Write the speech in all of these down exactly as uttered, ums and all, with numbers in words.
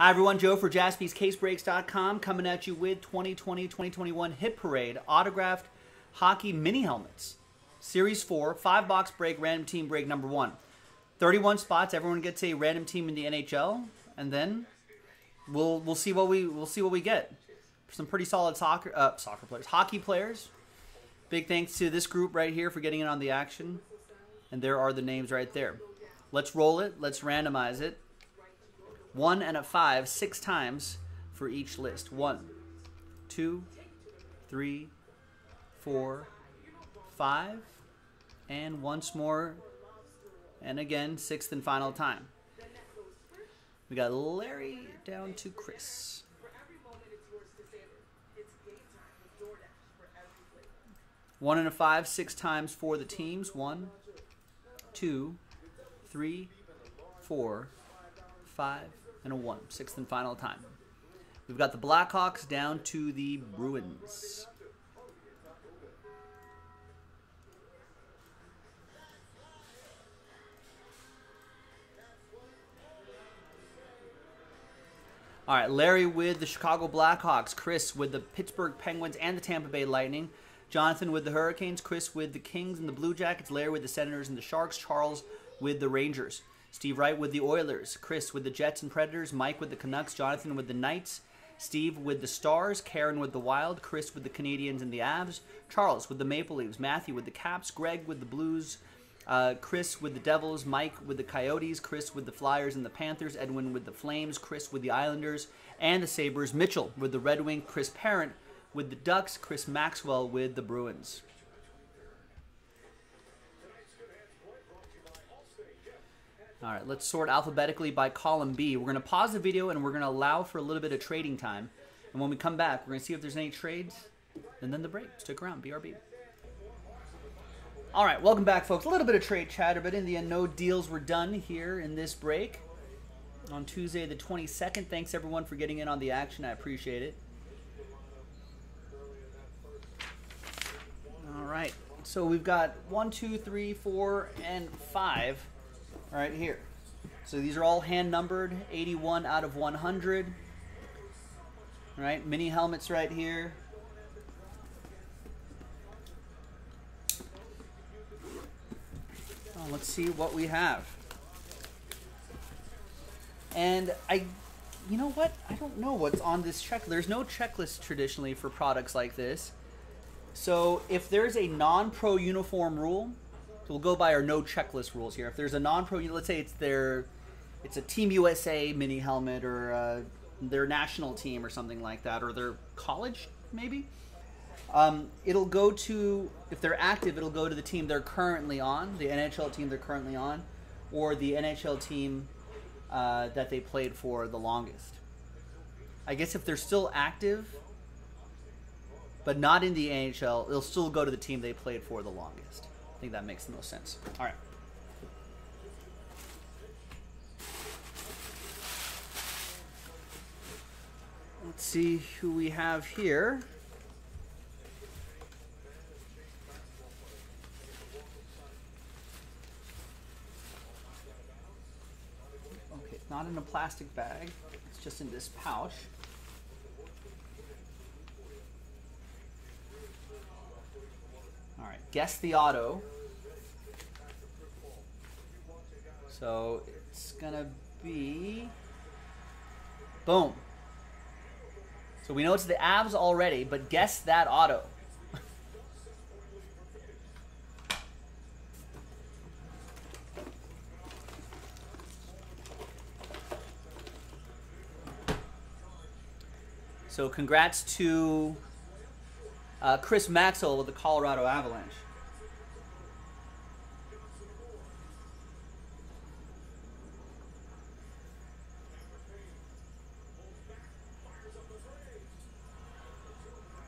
Hi everyone, Joe for Jaspys Case Breaks dot com coming at you with twenty twenty twenty twenty-one Hit Parade Autographed Hockey Mini Helmets. Series four, five box break, random team break number one. thirty-one spots, everyone gets a random team in the N H L, and then we'll we'll see what we we'll see what we get. Some pretty solid soccer uh, soccer players, hockey players. Big thanks to this group right here for getting in on the action. And there are the names right there. Let's roll it, let's randomize it. One and a five, six times for each list. One, two, three, four, five, and once more, and again, sixth and final time. We got Larry down to Chris. One and a five, six times for the teams. One, two, three, four, five, and a one, sixth and final time. We've got the Blackhawks down to the Bruins. All right, Larry with the Chicago Blackhawks, Chris with the Pittsburgh Penguins and the Tampa Bay Lightning, Jonathan with the Hurricanes, Chris with the Kings and the Blue Jackets, Larry with the Senators and the Sharks, Charles with the Rangers, Steve Wright with the Oilers, Chris with the Jets and Predators, Mike with the Canucks, Jonathan with the Knights, Steve with the Stars, Karen with the Wild, Chris with the Canadiens and the Avs, Charles with the Maple Leafs, Matthew with the Caps, Greg with the Blues, uh, Chris with the Devils, Mike with the Coyotes, Chris with the Flyers and the Panthers, Edwin with the Flames, Chris with the Islanders and the Sabres, Mitchell with the Red Wing, Chris Parent with the Ducks, Chris Maxwell with the Bruins. All right, let's sort alphabetically by column B. We're going to pause the video, and we're going to allow for a little bit of trading time. And when we come back, we're going to see if there's any trades, and then the break. Stick around, B R B. All right, welcome back, folks. A little bit of trade chatter, but in the end, no deals were done here in this break on Tuesday the twenty-second. Thanks, everyone, for getting in on the action. I appreciate it. All right, so we've got one, two, three, four, and five right here. So these are all hand numbered, eighty-one out of one hundred. All right, mini helmets right here. Oh, let's see what we have. And I, you know what? I don't know what's on this check. There's no checklist traditionally for products like this. So if there's a non-pro uniform rule, we'll go by our no checklist rules here. If there's a non-pro, let's say it's their, it's a Team U S A mini helmet or uh, their national team or something like that, or their college maybe. Um, it'll go to, if they're active, it'll go to the team they're currently on, the N H L team they're currently on, or the N H L team uh, that they played for the longest. I guess if they're still active, but not in the N H L, it'll still go to the team they played for the longest. I think that makes the most sense. All right. Let's see who we have here. Okay, it's not in a plastic bag. It's just in this pouch. All right, guess the auto. So it's gonna be, boom. So we know it's the Avs already, but guess that auto. So congrats to Uh, Chris Maxwell with the Colorado Avalanche.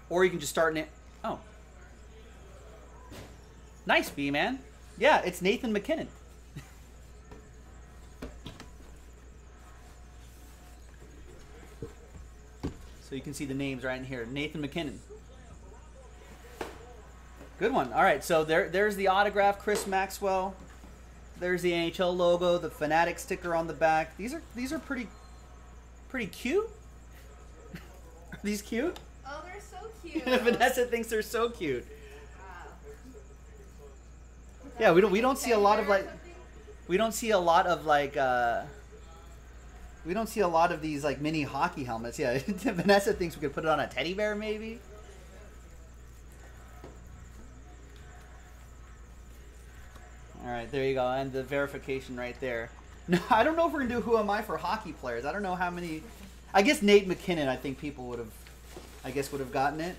Or you can just start in it. Oh. Nice, B-man. Yeah, it's Nathan MacKinnon. So you can see the names right in here. Nathan MacKinnon. Good one. All right, so there, there's the autograph, Chris Maxwell. There's the N H L logo, the Fanatic sticker on the back. These are these are pretty pretty cute. Are these cute? Oh, they're so cute. Vanessa thinks they're so cute. Wow. Yeah, we don't we don't see a lot of like we don't see a lot of like uh we don't see a lot of these like mini hockey helmets. Yeah. Vanessa thinks we could put it on a teddy bear maybe. All right, there you go. And the verification right there. No, I don't know if we're going to do Who Am I for hockey players. I don't know how many. I guess Nate MacKinnon, I think people would have, I guess, would have gotten it.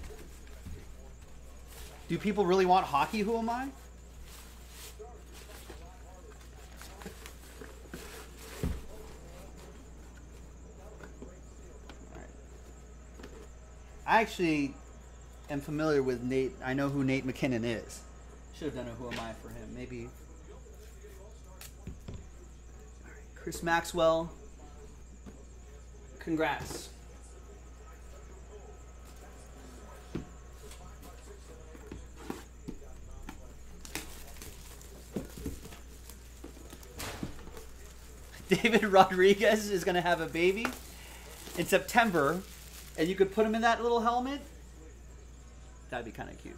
Do people really want hockey Who Am I? All right. I actually am familiar with Nate. I know who Nate MacKinnon is. Should have done a Who Am I for him. Maybe. All right, Chris Maxwell. Congrats. David Rodriguez is going to have a baby in September, and you could put him in that little helmet. That'd be kind of cute.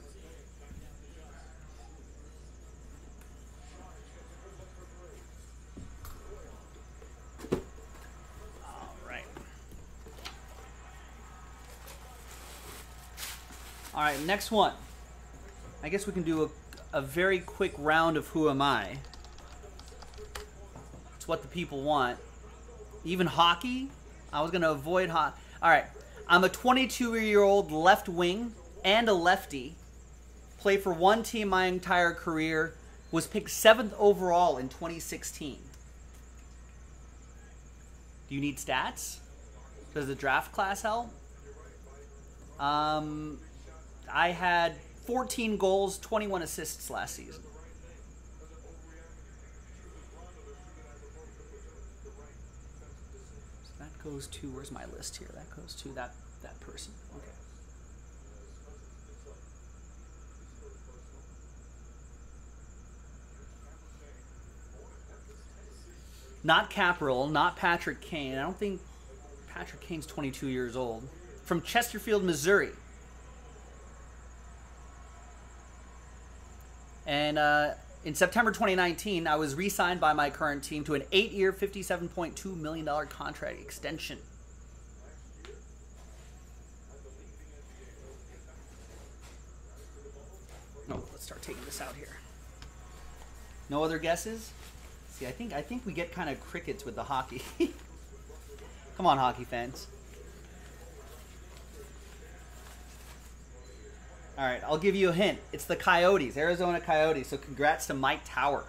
All right, next one. I guess we can do a, a very quick round of Who Am I? It's what the people want. Even hockey? I was going to avoid hockey. All right, I'm a twenty-two-year-old left wing and a lefty. Played for one team my entire career. Was picked seventh overall in twenty sixteen. Do you need stats? Does the draft class help? Um... I had fourteen goals, twenty-one assists last season. So that goes to, where's my list here? That goes to that, that person. Okay. Not Caprell, not Patrick Kane. I don't think Patrick Kane's twenty-two years old. From Chesterfield, Missouri. And uh, in September twenty nineteen, I was re-signed by my current team to an eight-year, fifty-seven point two million dollar contract extension. No, let's start taking this out here. No other guesses? See, I think I think we get kind of crickets with the hockey. Come on, hockey fans. All right, I'll give you a hint. It's the Coyotes, Arizona Coyotes. So congrats to Mike Tower.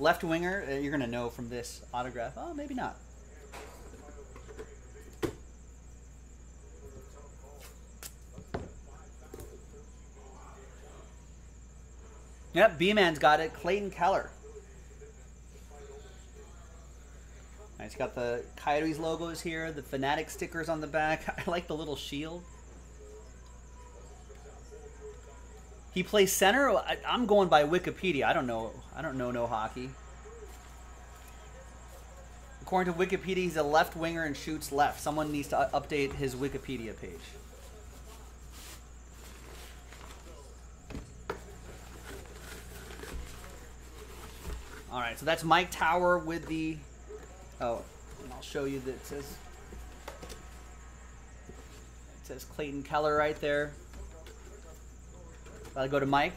Left winger, you're going to know from this autograph. Oh, maybe not. Yep, B-Man's got it. Clayton Keller. It's got the Coyotes logos here, the Fanatic stickers on the back. I like the little shield. He plays center. I, I'm going by Wikipedia. I don't know. I don't know no hockey. According to Wikipedia, he's a left winger and shoots left. Someone needs to update his Wikipedia page. All right, so that's Mike Tower with the. Oh, and I'll show you that it says, it says Clayton Keller right there. I'll go to Mike.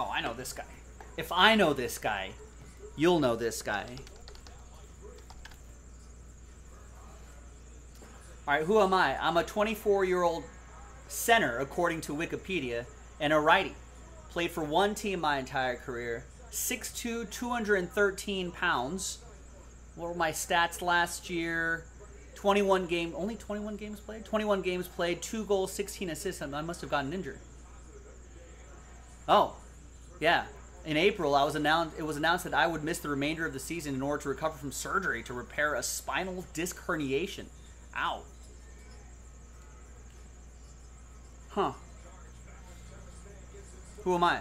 Oh, I know this guy. If I know this guy, you'll know this guy. All right, who am I? I'm a twenty-four-year-old center, according to Wikipedia, and a righty. Played for one team my entire career. six foot two, two hundred thirteen pounds. What were my stats last year? twenty-one games, only twenty-one games played? twenty-one games played, two goals, sixteen assists. I must have gotten injured. Oh, yeah. In April, I was announced, it was announced that I would miss the remainder of the season in order to recover from surgery to repair a spinal disc herniation. Ow. Huh. Who am I?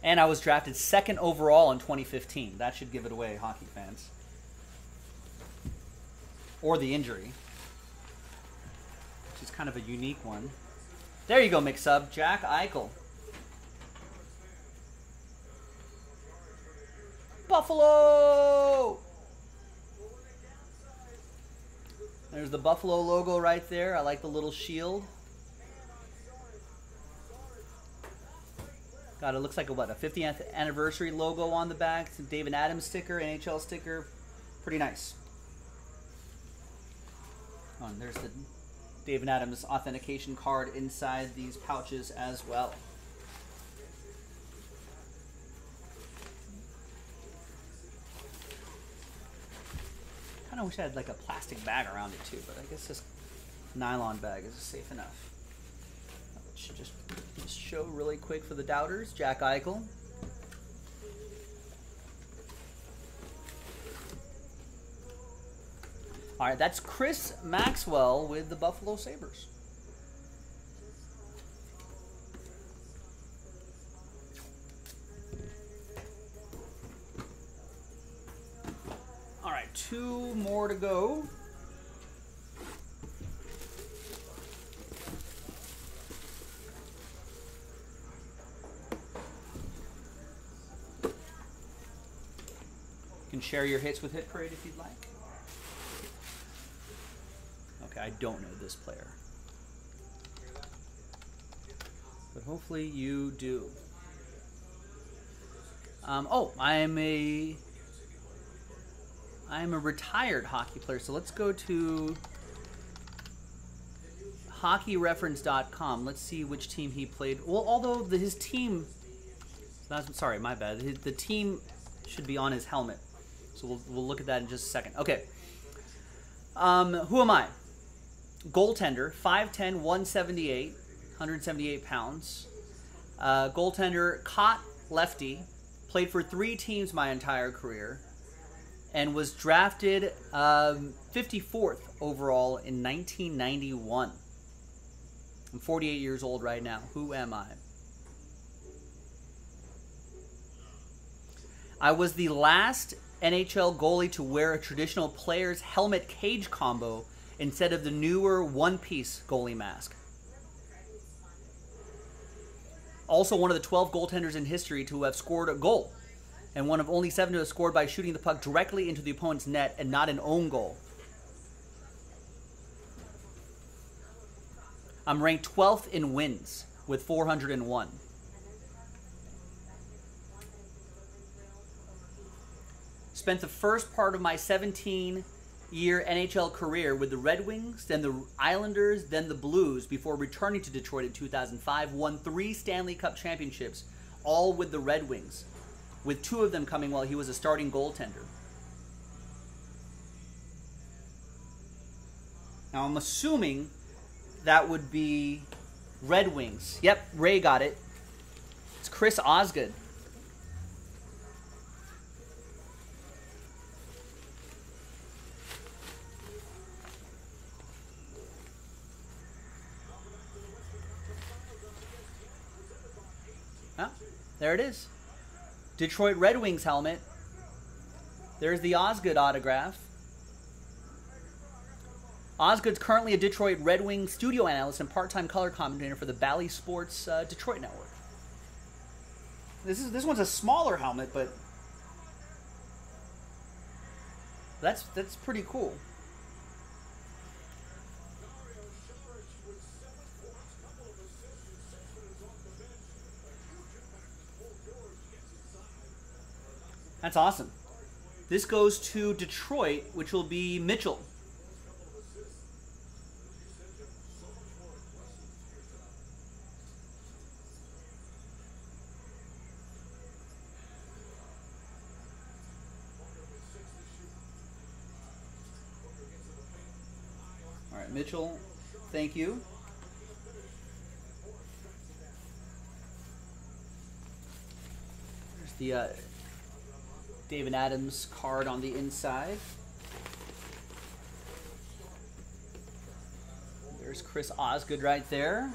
And I was drafted second overall in twenty fifteen. That should give it away, hockey fans. Or the injury, which is kind of a unique one. There you go, mix-up. Jack Eichel. Buffalo! There's the Buffalo logo right there. I like the little shield. God, it looks like a, what, a fiftieth anniversary logo on the back. It's a David Adams sticker, N H L sticker. Pretty nice. Oh, and there's the David Adams authentication card inside these pouches as well. Kind of wish I had like a plastic bag around it too, but I guess this nylon bag is safe enough. Should just, just show really quick for the doubters. Jack Eichel. All right, that's Chris Maxwell with the Buffalo Sabres. All right, two more to go. Share your hits with Hit Parade if you'd like. Okay, I don't know this player. But hopefully you do. Um, oh, I am a I am a retired hockey player, so let's go to hockey reference dot com. Let's see which team he played. Well, although the, his team, sorry, my bad. His, the team should be on his helmet. So we'll, we'll look at that in just a second. Okay. Um, who am I? Goaltender, five ten, one seventy-eight, one seventy-eight pounds. Uh, goaltender, caught lefty, played for three teams my entire career, and was drafted um, fifty-fourth overall in nineteen ninety-one. I'm forty-eight years old right now. Who am I? I was the last N H L goalie to wear a traditional player's helmet cage combo instead of the newer one-piece goalie mask. Also one of the twelve goaltenders in history to have scored a goal, and one of only seven to have scored by shooting the puck directly into the opponent's net and not an own goal. I'm ranked twelfth in wins with four hundred and one. Spent the first part of my seventeen-year N H L career with the Red Wings, then the Islanders, then the Blues, before returning to Detroit in two thousand five. Won three Stanley Cup championships, all with the Red Wings, with two of them coming while he was a starting goaltender. Now, I'm assuming that would be Red Wings. Yep, Ray got it. It's Chris Osgood. There it is. Detroit Red Wings helmet. There's the Osgood autograph. Osgood's currently a Detroit Red Wings studio analyst and part-time color commentator for the Bally Sports uh, Detroit Network. This is this one's a smaller helmet, but that's that's pretty cool. That's awesome. This goes to Detroit, which will be Mitchell. All right, Mitchell, thank you. There's the... Uh, David Adams card on the inside. There's Chris Osgood right there.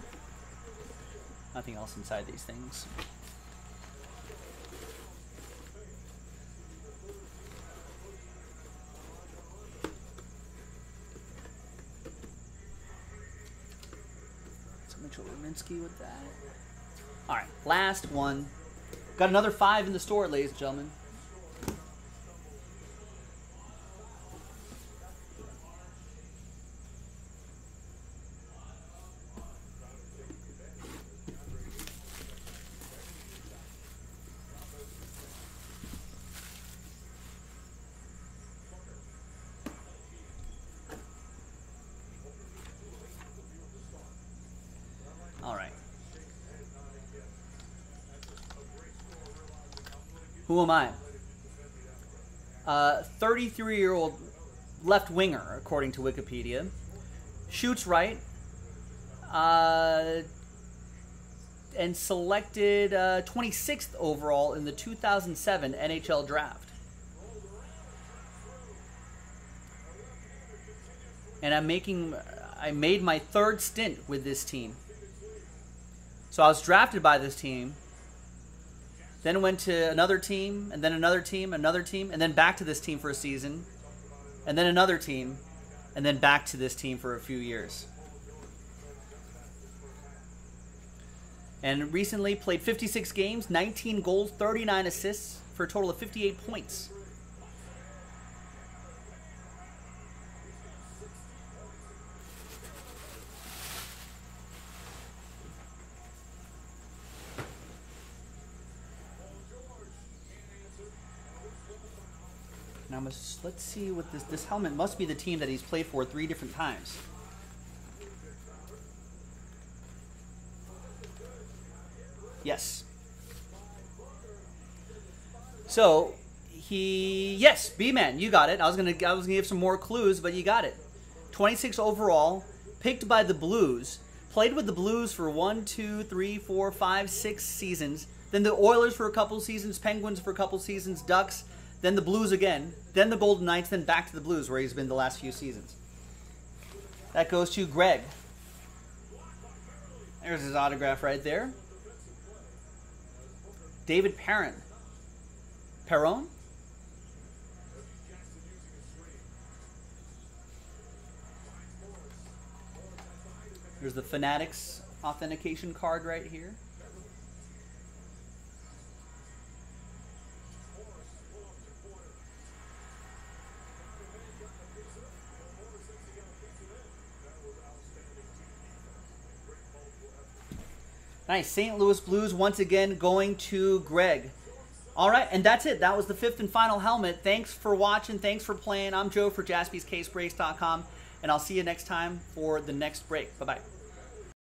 Nothing else inside these things. So Mitchell Ruminski with that. All right, last one. Got another five in the store, ladies and gentlemen. Who am I? Uh, thirty-three-year-old left winger, according to Wikipedia. Shoots right. Uh, and selected uh, twenty-sixth overall in the two thousand seven N H L draft. And I'm making, I made my third stint with this team. So I was drafted by this team. Then went to another team, and then another team, another team, and then back to this team for a season, and then another team, and then back to this team for a few years. And recently played fifty-six games, nineteen goals, thirty-nine assists, for a total of fifty-eight points. Now let's see what this, this helmet must be the team that he's played for three different times. Yes. So he, yes, B-Man, you got it. I was gonna, I was gonna give some more clues, but you got it. twenty-six overall, picked by the Blues, played with the Blues for one, two, three, four, five, six seasons. Then the Oilers for a couple seasons, Penguins for a couple seasons, Ducks. Then the Blues again, then the Golden Knights, then back to the Blues, where he's been the last few seasons. That goes to Greg. There's his autograph right there. David Perron. Perron? There's the Fanatics authentication card right here. Nice. Saint Louis Blues once again going to Greg. All right, and that's it. That was the fifth and final helmet. Thanks for watching. Thanks for playing. I'm Joe for Jaspys Case Breaks dot com, and I'll see you next time for the next break. Bye-bye.